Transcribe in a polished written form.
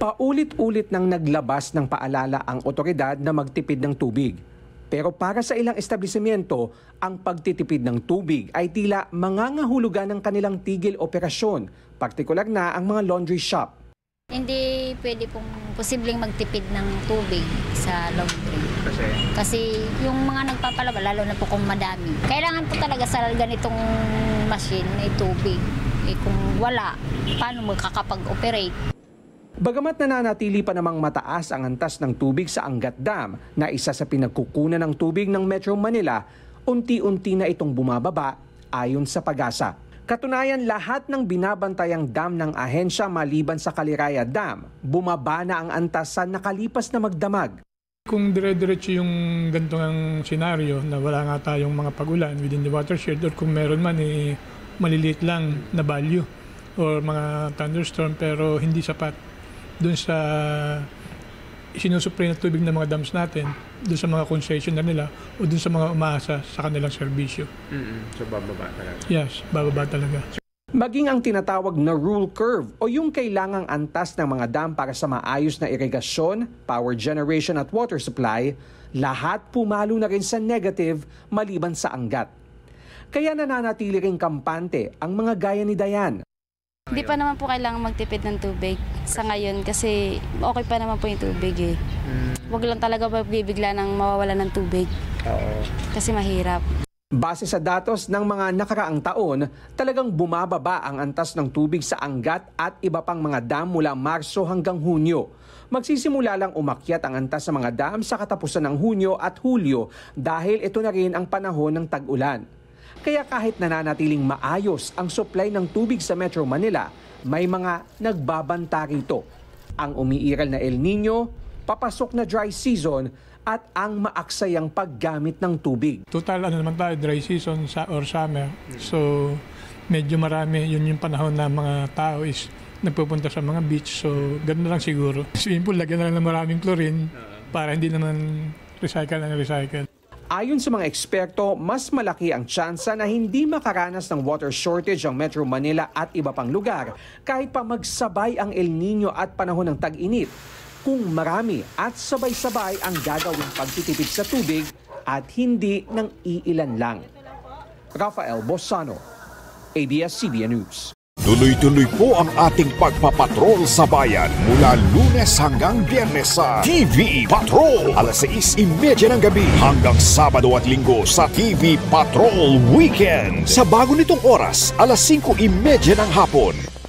Paulit-ulit nang naglabas ng paalala ang otoridad na magtipid ng tubig. Pero para sa ilang establishmento, ang pagtitipid ng tubig ay tila mangangahulugan ng kanilang tigil operasyon, partikular na ang mga laundry shop. Hindi pwede pong posibleng magtipid ng tubig sa laundry. Kasi yung mga nagpapalaba, lalo na po kung madami. Kailangan po talaga sa ganitong machine ay tubig. Eh kung wala, paano magkakapag-operate? Bagamat nananatili pa namang mataas ang antas ng tubig sa Angat Dam, na isa sa pinagkukunan ng tubig ng Metro Manila, unti-unti na itong bumababa ayon sa PAGASA. Katunayan, lahat ng binabantayang dam ng ahensya maliban sa Kaliraya Dam, bumaba na ang antasan nakalipas na magdamag. Kung dire-diretso yung ganitong senaryo na wala nga tayong mga pagulan within the watershed or kung meron man eh, maliliit lang na value or mga thunderstorm pero hindi sapat dun sa sinusupply na tubig ng mga dams natin dun sa mga concessionaire nila o dun sa mga umaasa sa kanilang serbisyo. So bababa talaga? Yes, bababa talaga. Maging ang tinatawag na rule curve o yung kailangang antas ng mga dam para sa maayos na irigasyon, power generation at water supply, lahat pumalo na rin sa negative maliban sa Angat. Kaya nananatili ring kampante ang mga gaya ni Dayan. Hindi pa naman po kailangan magtipid ng tubig sa ngayon kasi okay pa naman po yung tubig eh. Huwag lang talaga bibigla ng mawawala ng tubig kasi mahirap. Base sa datos ng mga nakaraang taon, talagang bumababa ang antas ng tubig sa Angat at iba pang mga dam mula Marso hanggang Hunyo. Magsisimula lang umakyat ang antas sa mga dam sa katapusan ng Hunyo at Hulyo dahil ito na rin ang panahon ng tag-ulan. Kaya kahit nananatiling maayos ang supply ng tubig sa Metro Manila, may mga nagbabanta rito. Ang umiiral na El Nino, papasok na dry season at ang maaksayang paggamit ng tubig. Total ano naman tayo, dry season or summer. So medyo marami yun yung panahon na mga tao is nagpupunta sa mga beach. So ganun lang siguro. Simple, lagyan na lang ng maraming chlorine para hindi naman recycle na recycle. Ayon sa mga eksperto, mas malaki ang tsansa na hindi makaranas ng water shortage ang Metro Manila at iba pang lugar kahit pa magsabay ang El Nino at panahon ng tag-init kung marami at sabay-sabay ang gagawing pagtitipid sa tubig at hindi ng iilan lang. Rafael Bosano, ABS-CBN News. Tuloy-tuloy po ang ating pagpapatrol sa bayan mula Lunes hanggang Biyernes sa TV Patrol alas 6:30 ng gabi hanggang Sabado at Linggo sa TV Patrol Weekend. Sa bago nitong oras, alas 5:30 ng hapon.